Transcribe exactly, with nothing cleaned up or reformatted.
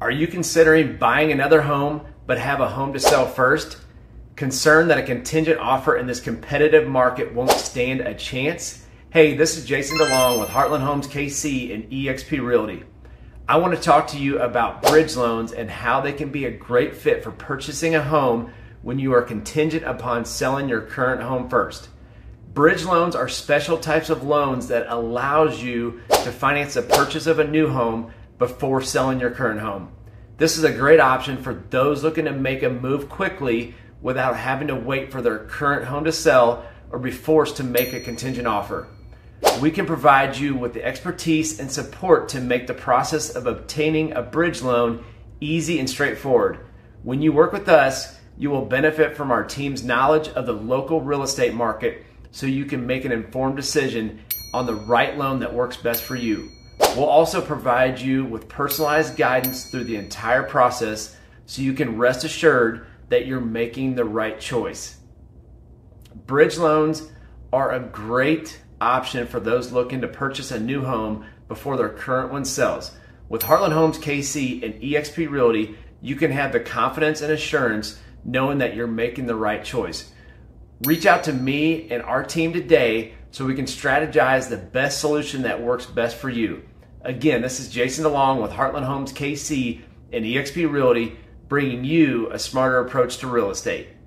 Are you considering buying another home but have a home to sell first? Concerned that a contingent offer in this competitive market won't stand a chance? Hey, this is Jason DeLong with Heartland Homes K C and eXp Realty. I want to talk to you about bridge loans and how they can be a great fit for purchasing a home when you are contingent upon selling your current home first. Bridge loans are special types of loans that allows you to finance the purchase of a new home before selling your current home. This is a great option for those looking to make a move quickly without having to wait for their current home to sell or be forced to make a contingent offer. We can provide you with the expertise and support to make the process of obtaining a bridge loan easy and straightforward. When you work with us, you will benefit from our team's knowledge of the local real estate market so you can make an informed decision on the right loan that works best for you. We'll also provide you with personalized guidance through the entire process so you can rest assured that you're making the right choice. Bridge loans are a great option for those looking to purchase a new home before their current one sells. With Heartland Homes K C and eXp Realty, you can have the confidence and assurance knowing that you're making the right choice. Reach out to me and our team today so we can strategize the best solution that works best for you. Again, this is Jason DeLong with Heartland Homes K C and eXp Realty, bringing you a smarter approach to real estate.